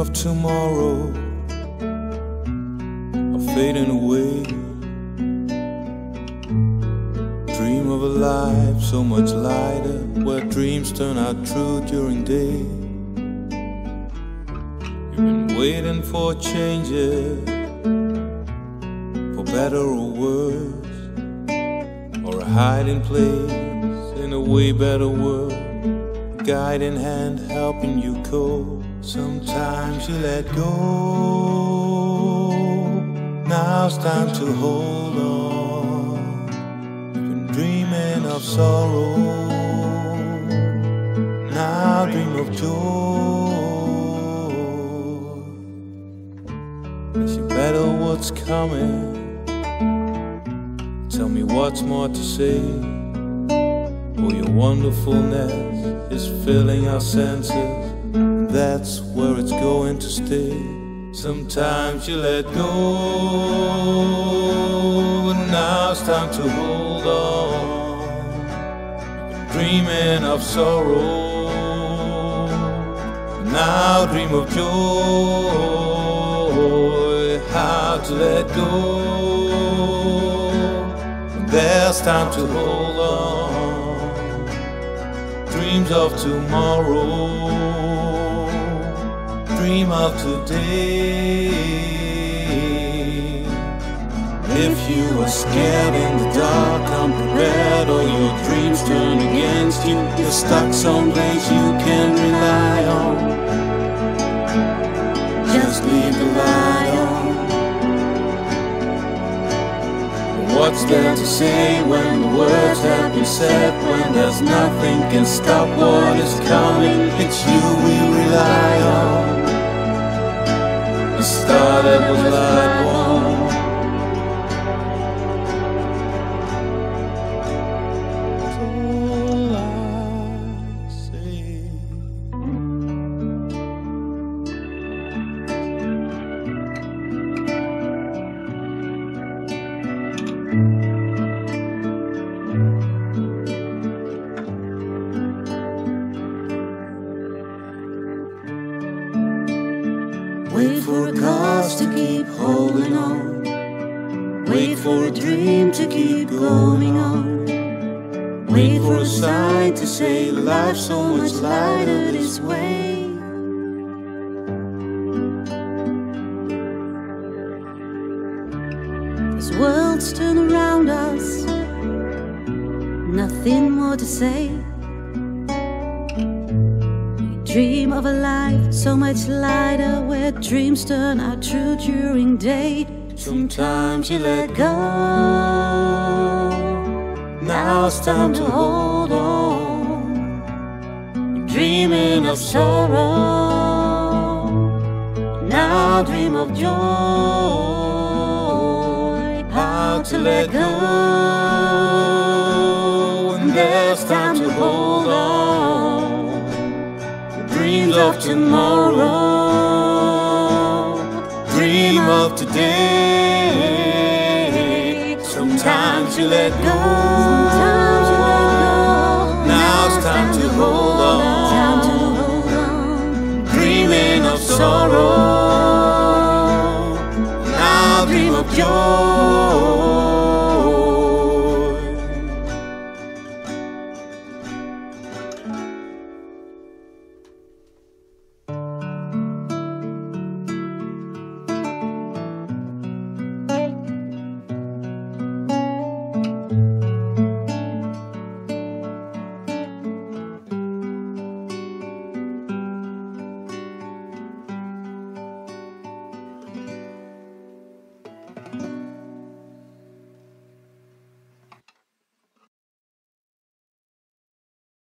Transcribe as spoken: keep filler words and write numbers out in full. of tomorrow are fading away. Dream of a life so much lighter, where dreams turn out true during day. You've been waiting for changes, for better or worse, or a hiding place in a way better world, a guiding hand helping you cope. Sometimes you let go, now's time to hold on. You've been dreaming of sorrow, now dream of joy. As you battle what's coming, tell me what's more to say. Oh, your wonderfulness is filling our senses, that's where it's going to stay. Sometimes you let go, but now it's time to hold on. Dreaming of sorrow, now dream of joy. How to let go, there's time to hold on. Dreams of tomorrow, dream of today. If you are scared in the dark, unprepared, or your dreams turn against you, you're stuck someplace you can rely on, just leave the light on. What's there to say when the words have been said, when there's nothing can stop what is coming? It's you we rely on, the star that was light warm. That's all I say. Wait for a cause to keep holding on, wait for a dream to keep going on, wait for a sign to say life's so much lighter this way. As worlds turn around us, nothing more to say. Dream of a life so much lighter, where dreams turn out true during day. Sometimes you let go, now it's time to hold on. Dreaming of sorrow, now dream of joy. How to let go, and there's time to hold on. Dreams of tomorrow, dream of today. Sometimes you let go,